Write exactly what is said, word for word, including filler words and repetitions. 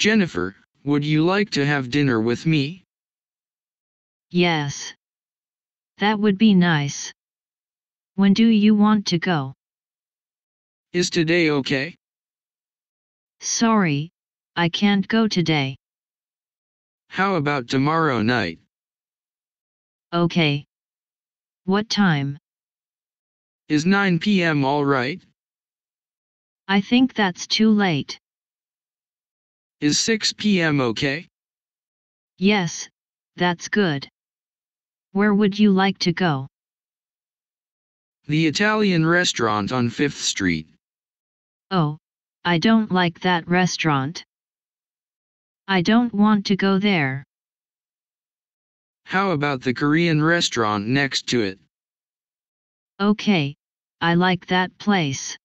Jennifer, would you like to have dinner with me? Yes. That would be nice. When do you want to go? Is today okay? Sorry, I can't go today. How about tomorrow night? Okay. What time? Is nine p m all right? I think that's too late. Is six p m okay? Yes, that's good. Where would you like to go? The Italian restaurant on fifth street. Oh, I don't like that restaurant. I don't want to go there. How about the Korean restaurant next to it? Okay, I like that place.